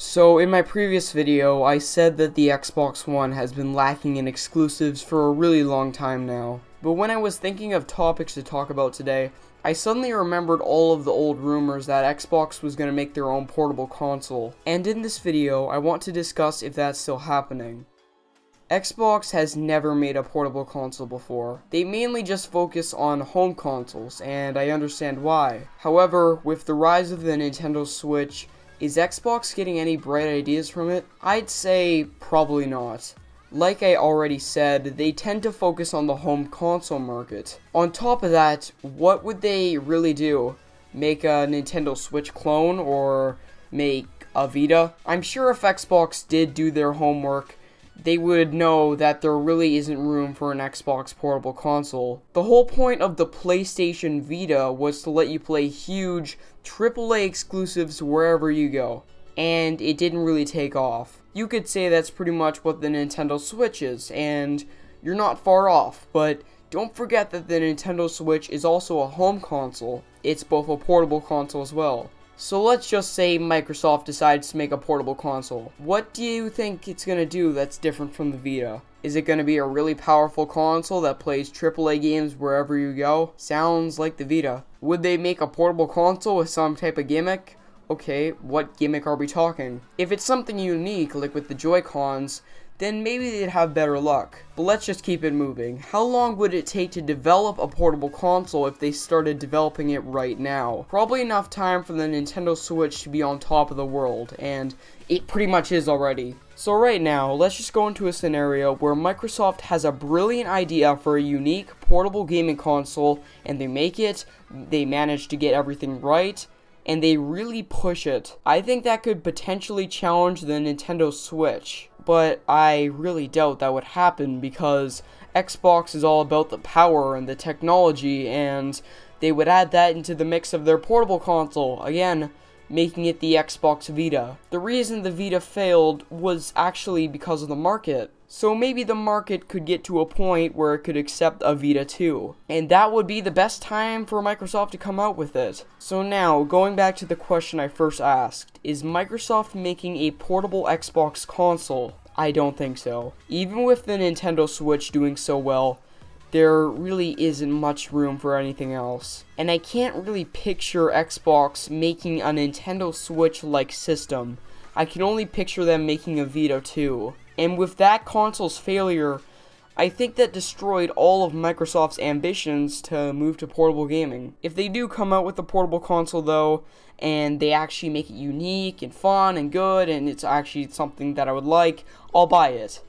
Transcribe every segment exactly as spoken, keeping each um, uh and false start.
So in my previous video, I said that the Xbox One has been lacking in exclusives for a really long time now. But when I was thinking of topics to talk about today, I suddenly remembered all of the old rumors that Xbox was going to make their own portable console. And in this video, I want to discuss if that's still happening. Xbox has never made a portable console before. They mainly just focus on home consoles, and I understand why. However, with the rise of the Nintendo Switch, is Xbox getting any bright ideas from it? I'd say probably not. Like I already said, they tend to focus on the home console market. On top of that, what would they really do? Make a Nintendo Switch clone or make a Vita? I'm sure if Xbox did do their homework, they would know that there really isn't room for an Xbox portable console. The whole point of the PlayStation Vita was to let you play huge triple A exclusives wherever you go, and it didn't really take off. You could say that's pretty much what the Nintendo Switch is, and you're not far off, but don't forget that the Nintendo Switch is also a home console. It's both a portable console as well. So let's just say Microsoft decides to make a portable console. What do you think it's going to do that's different from the Vita? Is it going to be a really powerful console that plays triple A games wherever you go? Sounds like the Vita. Would they make a portable console with some type of gimmick? Okay, what gimmick are we talking? If it's something unique, like with the Joy-Cons, then maybe they'd have better luck. But let's just keep it moving. How long would it take to develop a portable console if they started developing it right now? Probably enough time for the Nintendo Switch to be on top of the world, and it pretty much is already. So right now, let's just go into a scenario where Microsoft has a brilliant idea for a unique portable gaming console, and they make it, they manage to get everything right, and they really push it. I think that could potentially challenge the Nintendo Switch, but I really doubt that would happen because Xbox is all about the power and the technology, and they would add that into the mix of their portable console, again, making it the Xbox Vita. The reason the Vita failed was actually because of the market. So maybe the market could get to a point where it could accept a Vita too. And that would be the best time for Microsoft to come out with it. So now, going back to the question I first asked, is Microsoft making a portable Xbox console? I don't think so. Even with the Nintendo Switch doing so well, there really isn't much room for anything else. And I can't really picture Xbox making a Nintendo Switch-like system. I can only picture them making a Vita too. And with that console's failure, I think that destroyed all of Microsoft's ambitions to move to portable gaming. If they do come out with a portable console though, and they actually make it unique and fun and good, and it's actually something that I would like, I'll buy it.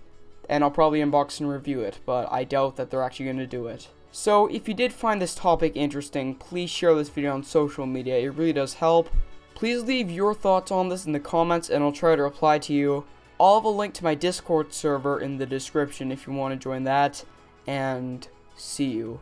And I'll probably unbox and review it, but I doubt that they're actually going to do it. So if you did find this topic interesting, please share this video on social media, it really does help. Please leave your thoughts on this in the comments and I'll try to reply to you. I'll have a link to my Discord server in the description if you want to join that, and see you.